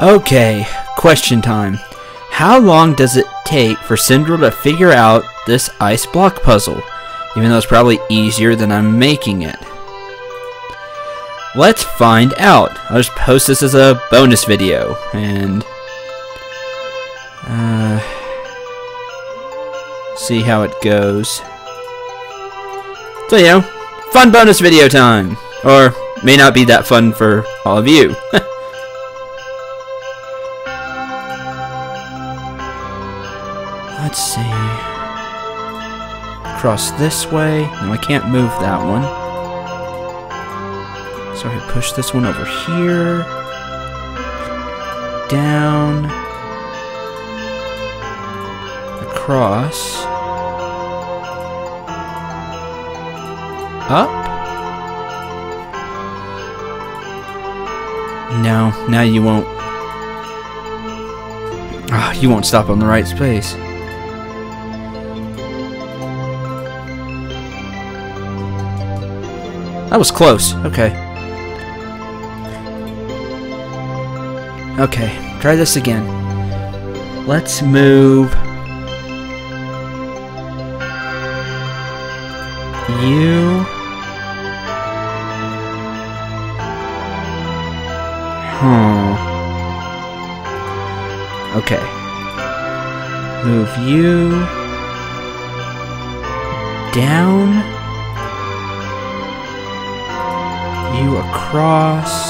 Okay, question time. How long does it take for Cendril to figure out this ice block puzzle? Even though it's probably easier than I'm making it. Let's find out. I'll just post this as a bonus video. And see how it goes. So, you know, fun bonus video time. Or may not be that fun for all of you. Let's see. Cross this way. No, I can't move that one. So I push this one over here. Down. Across. Up. No, now you won't. Ah, you won't stop on the right space. That was close. Okay. Okay, try this again. Let's move you. Okay. Move you down. You across.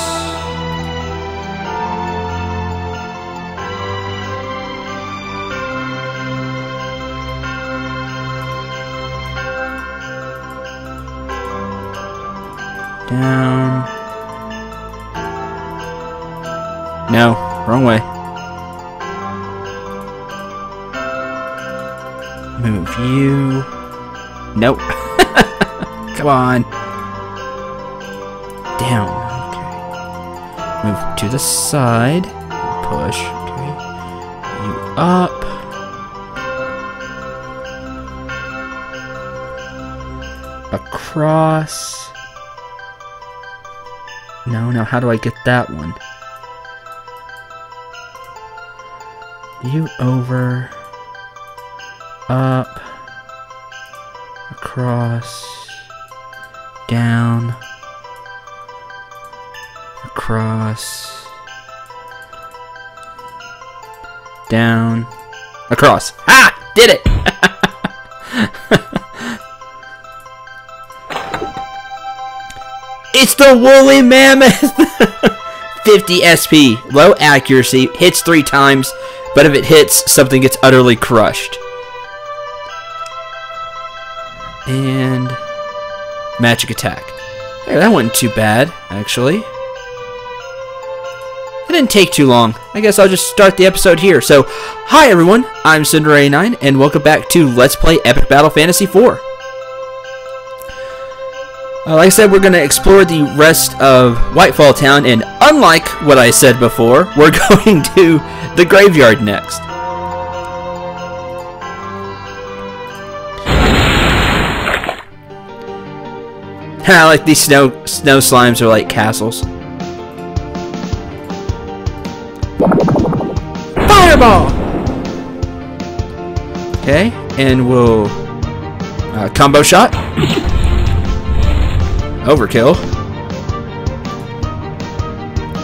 Down. No, wrong way. Move you. Nope. Come on. Down. Okay. Move to the side. Push. Okay. You up. Across. No, no. How do I get that one? You over. Up. Across. Down. Across. Down. Across. Ah! Did it! It's the Woolly Mammoth! 50 SP. Low accuracy. Hits 3 times. But if it hits, something gets utterly crushed. And magic attack. Hey, that wasn't too bad, actually. It didn't take too long. I guess I'll just start the episode here. So, hi everyone, I'm Cendril89, and welcome back to Let's Play Epic Battle Fantasy 4. Like I said, we're going to explore the rest of Whitefall Town, and unlike what I said before, we're going to the graveyard next. I like these snow slimes are like castles. Fireball! Okay, and we'll combo shot. Overkill.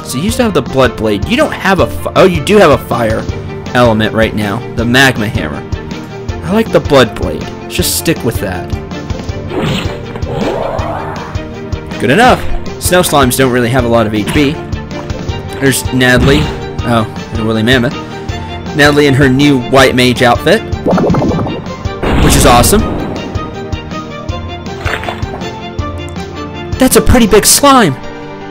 So you used to have the blood blade. You don't have a oh, you do have a fire element right now. The magma hammer. I like the blood blade. Let's just stick with that. Good enough. Snow slimes don't really have a lot of HP. There's Natalie. Oh, and Woolly Mammoth. Natalie in her new white mage outfit, which is awesome. That's a pretty big slime.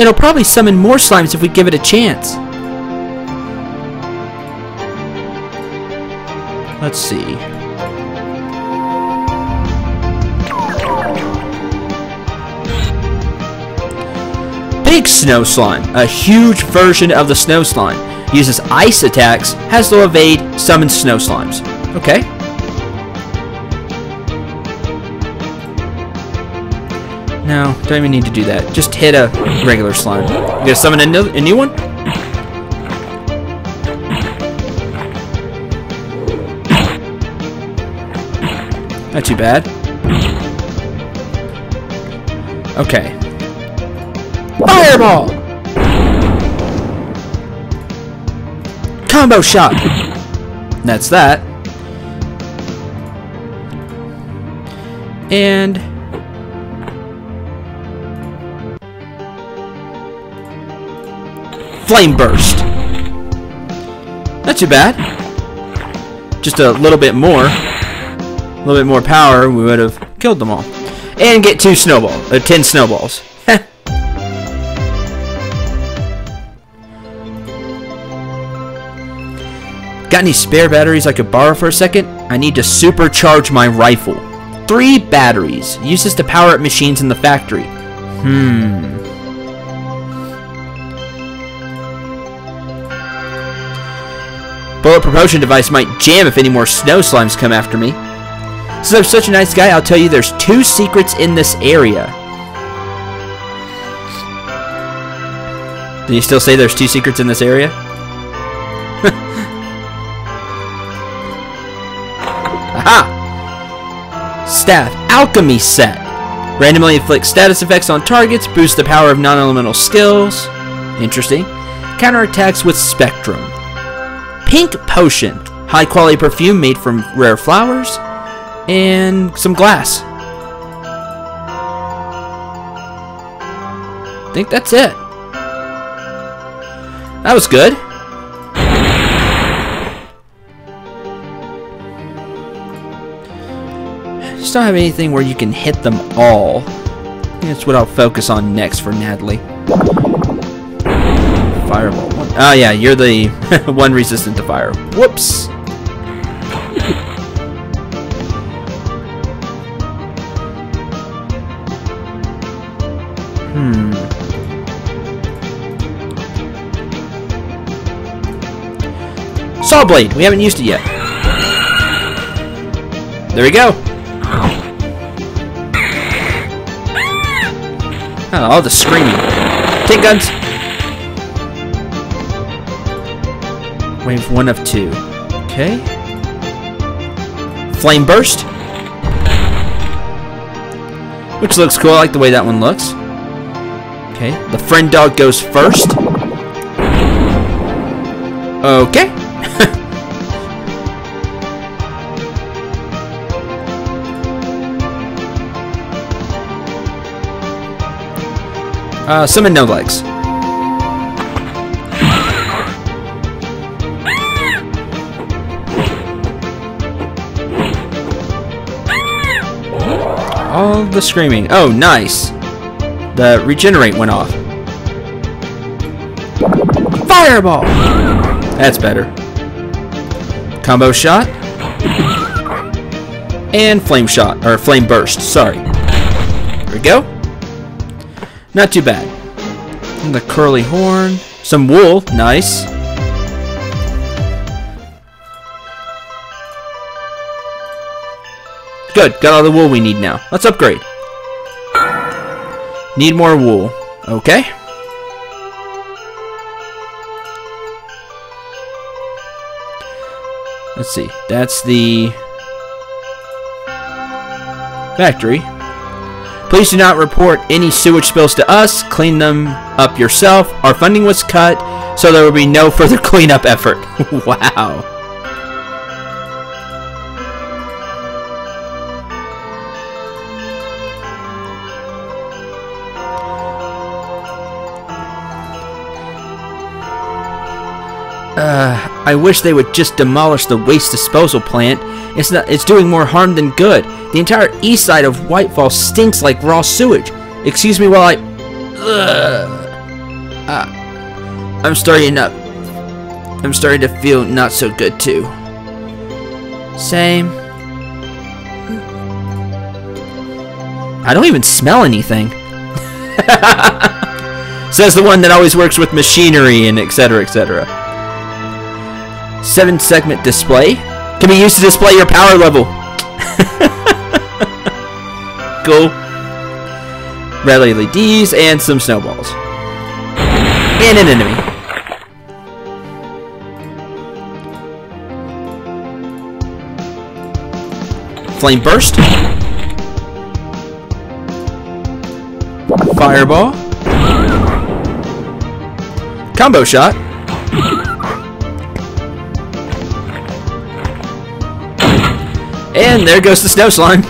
It'll probably summon more slimes if we give it a chance. Let's see. Big snow slime, a huge version of the snow slime. Uses ice attacks, has low evade, summons snow slimes. Okay. No, don't even need to do that. Just hit a regular slime. You gonna summon a new one? Not too bad. Okay. Fireball! Combo shot! That's that. And... Flame burst! Not too bad. Just a little bit more. A little bit more power, we would have killed them all. And get 10 snowballs. Got any spare batteries I could borrow for a second? I need to supercharge my rifle. 3 batteries. Use this to power up machines in the factory. Bullet propulsion device might jam if any more snow slimes come after me. Since I'm such a nice guy, I'll tell you there's 2 secrets in this area. Do you still say there's 2 secrets in this area? Aha! Staff Alchemy Set. Randomly inflict status effects on targets, boost the power of non-elemental skills. Interesting. Counterattacks with Spectrum. Pink Potion. High quality perfume made from rare flowers. And some glass. I think that's it. That was good. Just don't have anything where you can hit them all. That's what I'll focus on next for Natalie. Fireball. Oh yeah, you're the one resistant to fire. Whoops. Saw blade. We haven't used it yet. There we go. Oh, all the screaming. Tin guns. Wave 1 of 2. Okay. Flame burst. Which looks cool. I like the way that one looks. Okay. The friend dog goes first. Okay. Summon no legs. All the screaming. Oh, nice. The regenerate went off. Fireball! That's better. Combo shot. And flame shot. Or flame burst. Sorry. There we go. Not too bad. And the curly horn. Some wool. Nice. Good. Got all the wool we need now. Let's upgrade. Need more wool. Okay. Let's see. That's the factory. Please do not report any sewage spills to us. Clean them up yourself. Our funding was cut, so there will be no further cleanup effort. Wow. I wish they would just demolish the waste disposal plant. It's doing more harm than good. The entire east side of Whitefall stinks like raw sewage. Excuse me while I... I'm starting up. I'm starting to feel not so good too. Same. I don't even smell anything. Says the one that always works with machinery and etc, etc. 7-segment display. Can be used to display your power level. Cool. Red LEDs and some snowballs. And an enemy. Flame Burst. Fireball. Combo Shot. And there goes the Snow Slime.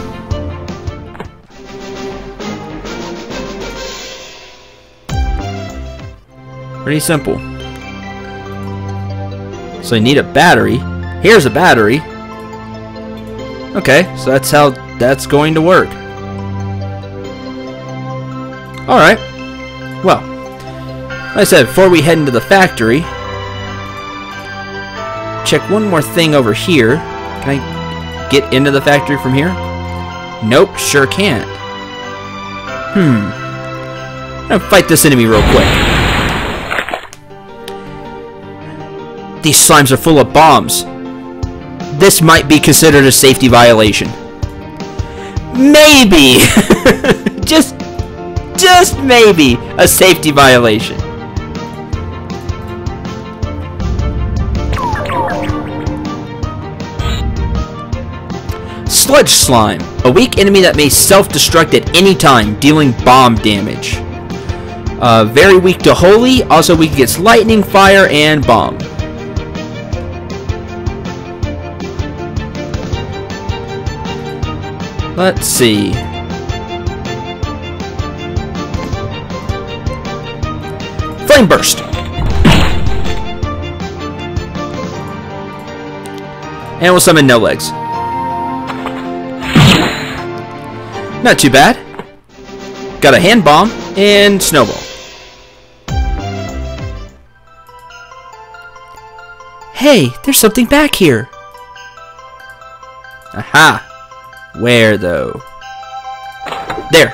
Pretty simple. So you need a battery. Here's a battery. Okay, so that's how that's going to work. Alright. Well, like I said, before we head into the factory, check one more thing over here. Can I get into the factory from here? Nope, sure can't. I'm gonna fight this enemy real quick. These slimes are full of bombs. This might be considered a safety violation. Maybe! just maybe a safety violation. Sludge Slime. A weak enemy that may self-destruct at any time, dealing bomb damage. Very weak to Holy, also weak against lightning, fire, and bomb. Let's see. Flame Burst. And we'll summon No Legs. Not too bad. Got a Hand Bomb and Snowball. Hey, there's something back here. Aha. Where, though? There.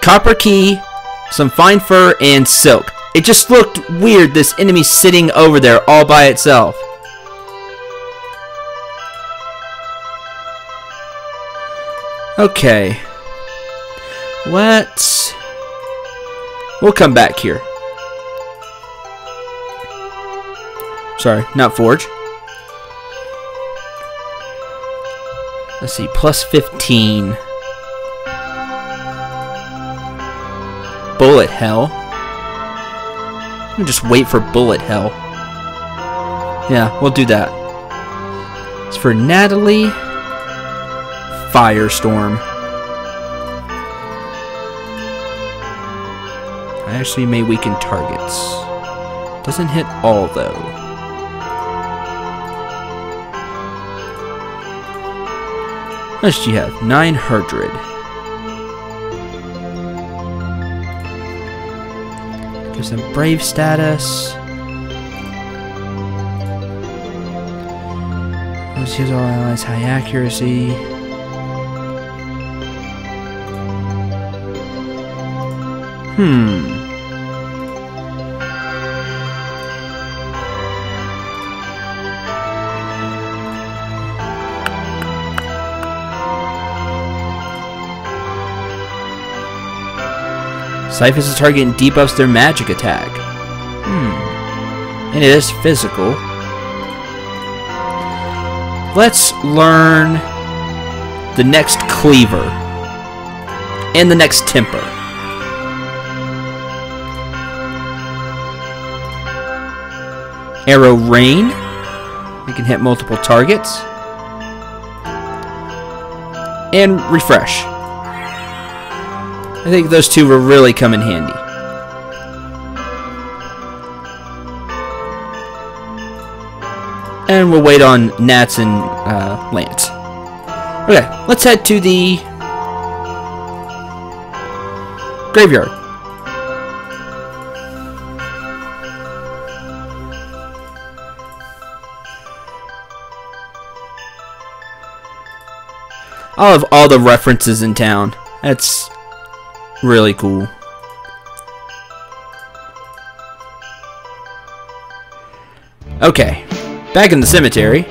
Copper Key, some fine fur, and silk. It just looked weird, this enemy sitting over there all by itself. Okay. We'll come back here. Sorry, not forge. Let's see, plus 15. Bullet Hell. I'll just wait for Bullet Hell. Yeah, we'll do that. It's for Natalie. Firestorm. I actually may weaken targets. Doesn't hit all, though. How much do you have? 900. Gives them brave status. Let's use all allies, high accuracy. Siphons the target and debuffs their magic attack. And it is physical. Let's learn the next Cleaver and the next Temper. Arrow Rain. It can hit multiple targets. And Refresh. I think those two will really come in handy. And we'll wait on Nats and Lance. Okay, let's head to the graveyard. I'll have all the references in town. That's really cool. Okay, back in the cemetery.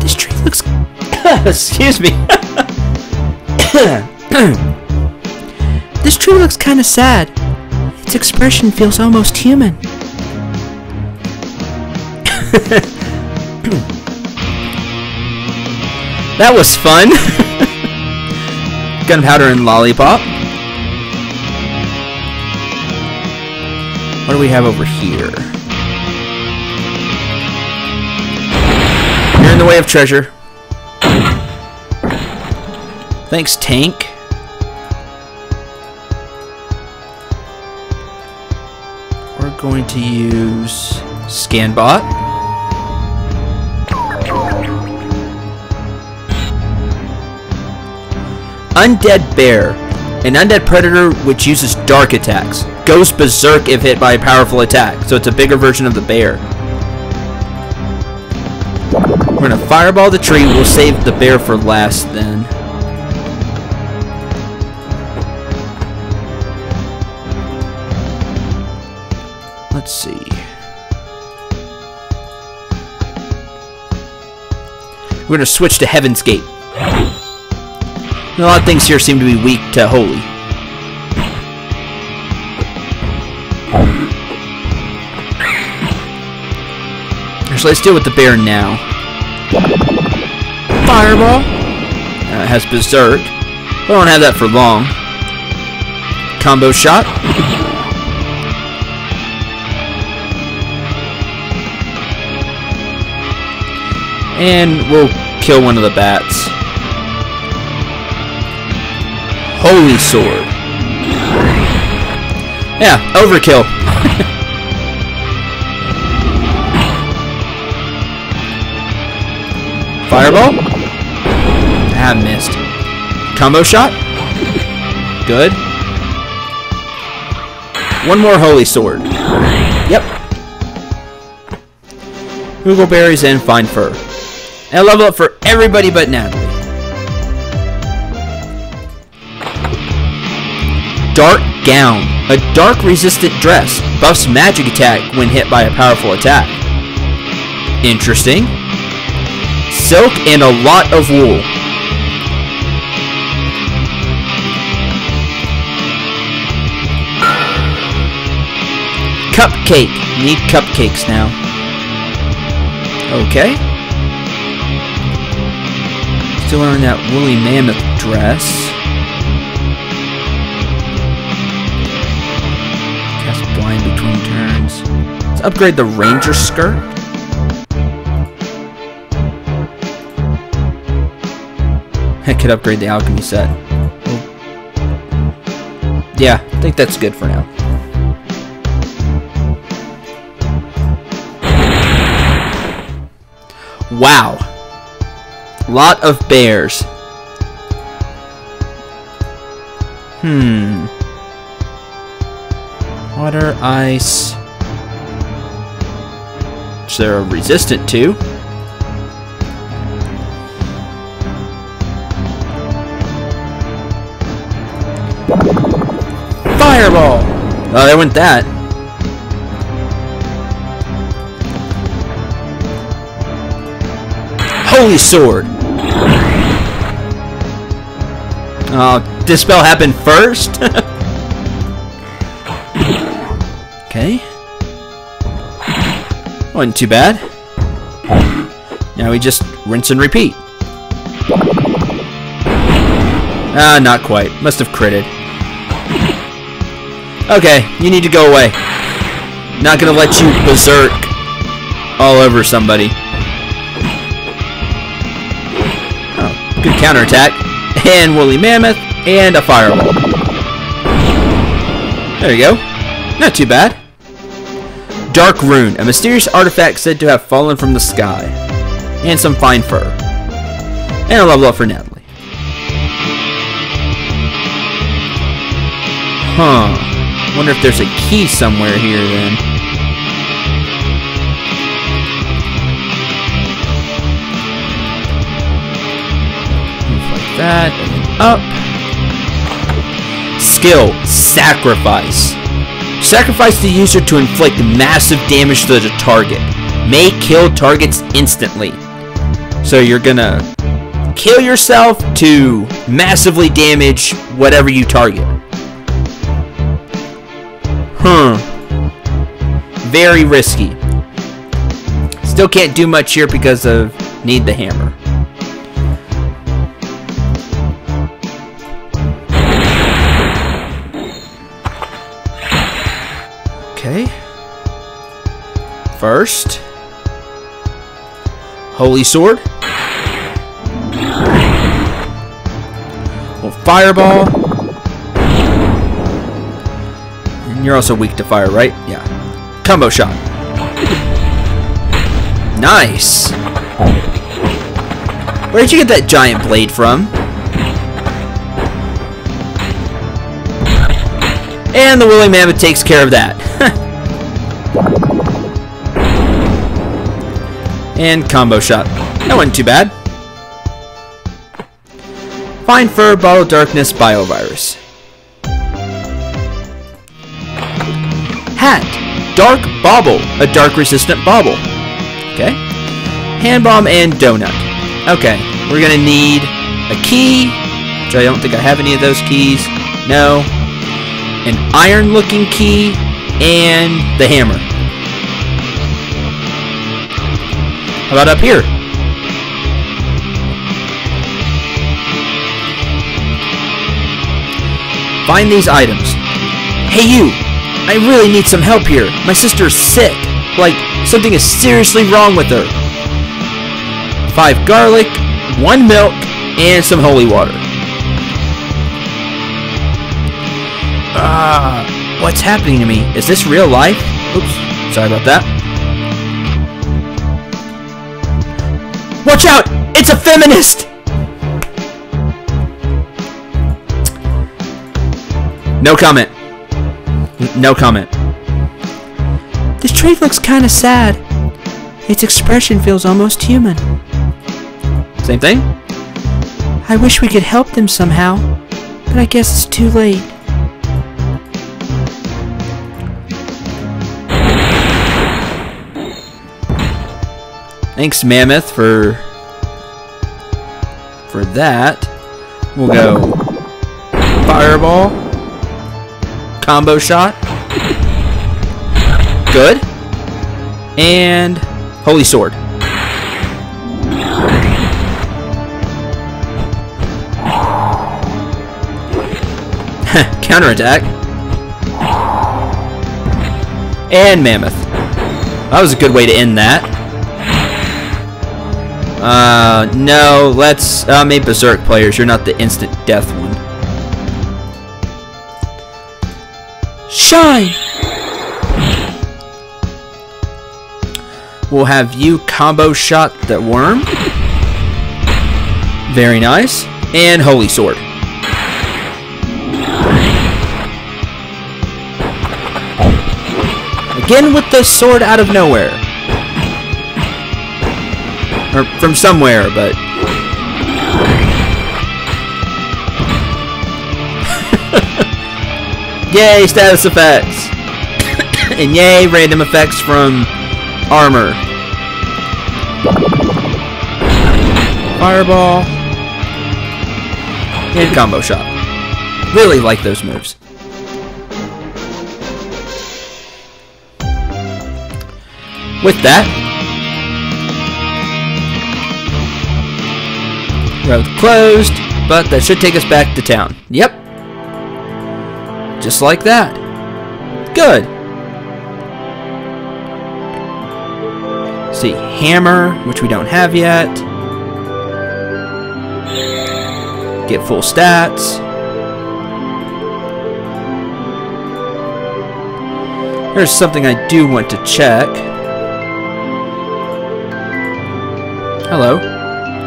This tree looks... excuse me. This tree looks kind of sad. Its expression feels almost human. That was fun. Gunpowder and lollipop. What do we have over here? You're in the way of treasure. Thanks, tank. We're going to use Scanbot. Undead Bear. An undead predator which uses dark attacks. Goes berserk if hit by a powerful attack. So it's a bigger version of the bear. We're going to fireball the tree. We'll save the bear for last then. Let's see. We're going to switch to Heaven's Gate. A lot of things here seem to be weak to holy. So let's deal with the bear now. Fireball. It has berserk. We don't have that for long. Combo shot. And we'll kill one of the bats. Holy sword. Yeah, overkill. Fireball. Ah, missed. Combo shot. Good. One more holy sword. Yep. Google berries and fine fur. And a level up for everybody but Natalie. Dark Gown. A dark-resistant dress. Buffs magic attack when hit by a powerful attack. Interesting. Silk and a lot of wool. Cupcake. Need cupcakes now. Okay. Still wearing that woolly mammoth dress. Between turns. Let's upgrade the ranger skirt. I could upgrade the alchemy set. Yeah, I think that's good for now. Wow. Lot of bears. Water, ice, which they're resistant to. Fireball! Oh, there went that. Holy sword! Oh, dispel happened first? Okay. Wasn't too bad. Now we just rinse and repeat. Ah, not quite. Must have critted. Okay, you need to go away. Not gonna let you berserk all over somebody. Oh, good counterattack. And woolly mammoth. And a fireball. There you go. Not too bad. Dark Rune, a mysterious artifact said to have fallen from the sky. And some fine fur. And a level up for Natalie. Huh. Wonder if there's a key somewhere here then. Move like that. And up. Skill. Sacrifice. Sacrifice the user to inflict massive damage to the target. May kill targets instantly. So you're gonna kill yourself to massively damage whatever you target. Very risky. Still can't do much here because of need the hammer. Okay. First. Holy sword. Well, fireball. And you're also weak to fire, right? Yeah. Combo shot. Nice. Where did you get that giant blade from? And the Woolly Mammoth takes care of that. And combo shot. That wasn't too bad. Fine fur, bottle darkness, biovirus. Hat. Dark bobble. A dark resistant bobble. Okay. Hand bomb and donut. Okay. We're going to need a key, which I don't think I have any of those keys. No. An iron looking key and the hammer. How about up here? Find these items. Hey you, I really need some help here. My sister's sick. Like, something is seriously wrong with her. 5 garlic, 1 milk, and some holy water. What's happening to me? Is this real life? Oops, sorry about that. Watch out! It's a feminist! No comment. No comment. This tree looks kinda sad. Its expression feels almost human. Same thing? I wish we could help them somehow, but I guess it's too late. Thanks, Mammoth, for that. We'll go fireball, combo shot, good, and holy sword. Counterattack and Mammoth. That was a good way to end that. No, let's, make Berserk players. You're not the instant death one. Shine! We'll have you combo shot that worm. Very nice. And holy sword. Again with the sword out of nowhere. Or from somewhere, but... Yay, status effects! And yay, random effects from armor. Fireball. And combo shot. Really like those moves. With that... road closed, but that should take us back to town. Yep. Just like that. Good. Let's see, hammer, which we don't have yet. Get full stats. There's something I do want to check. Hello.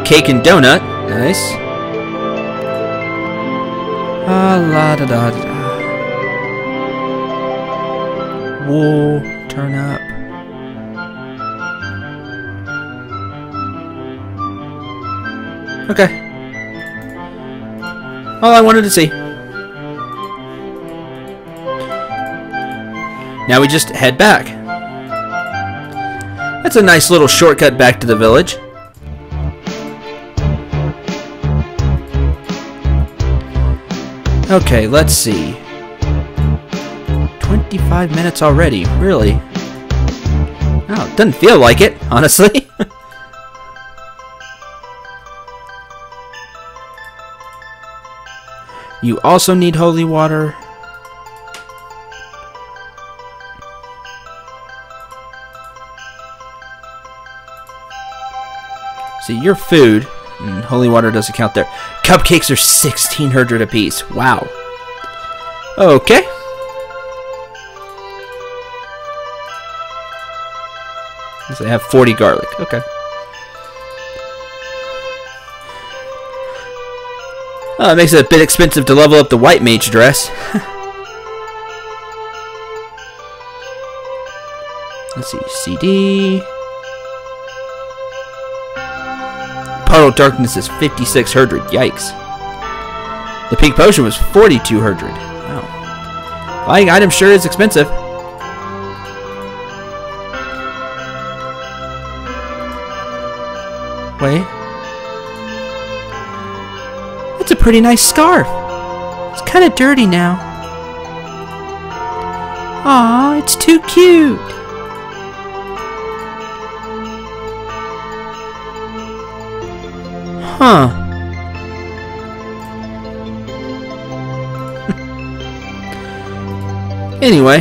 Cake and donut. Nice. La da da da. Wool, turn up. Okay. All I wanted to see. Now we just head back. That's a nice little shortcut back to the village. Okay, let's see. 20 55 minutes already, really? Oh, it doesn't feel like it, honestly. You also need holy water. See, your food and holy water doesn't count there. Cupcakes are 1,600 apiece. Wow. Okay. So they have 40 garlic. Okay. Well, it makes it a bit expensive to level up the white mage dress. Let's see, CD. Puddle Darkness is 5,600. Yikes. The pink potion was 4,200. Wow. Buying item sure is expensive. Wait. It's a pretty nice scarf. It's kind of dirty now. Aw, it's too cute. Huh. Anyway.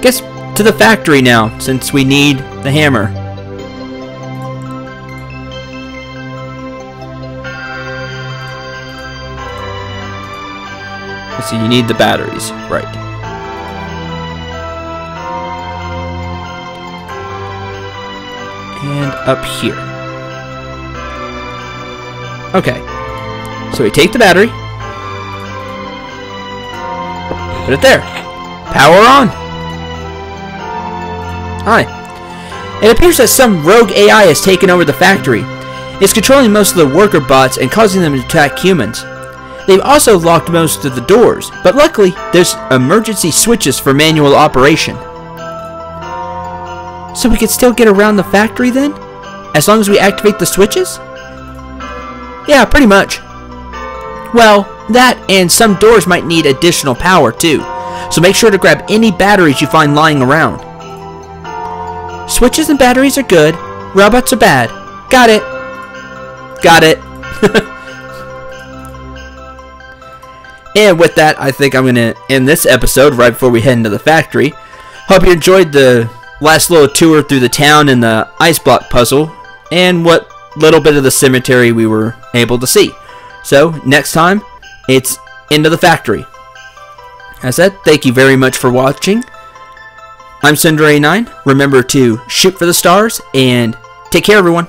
Guess to the factory now, since we need the hammer. So you need the batteries, right? And up here. Okay. So we take the battery. Put it there. Power on. Hi. It appears that some rogue AI has taken over the factory. It's controlling most of the worker bots and causing them to attack humans. They've also locked most of the doors, but luckily, there's emergency switches for manual operation. So we can still get around the factory then? As long as we activate the switches? Yeah, pretty much. Well, that and some doors might need additional power too, so make sure to grab any batteries you find lying around. Switches and batteries are good, robots are bad. Got it. Got it. And with that, I think I'm going to end this episode right before we head into the factory. Hope you enjoyed the last little tour through the town and the ice block puzzle, and what little bit of the cemetery we were able to see. So, next time, it's into the factory. As said, thank you very much for watching. I'm Cendril89. Remember to shoot for the stars, and take care, everyone.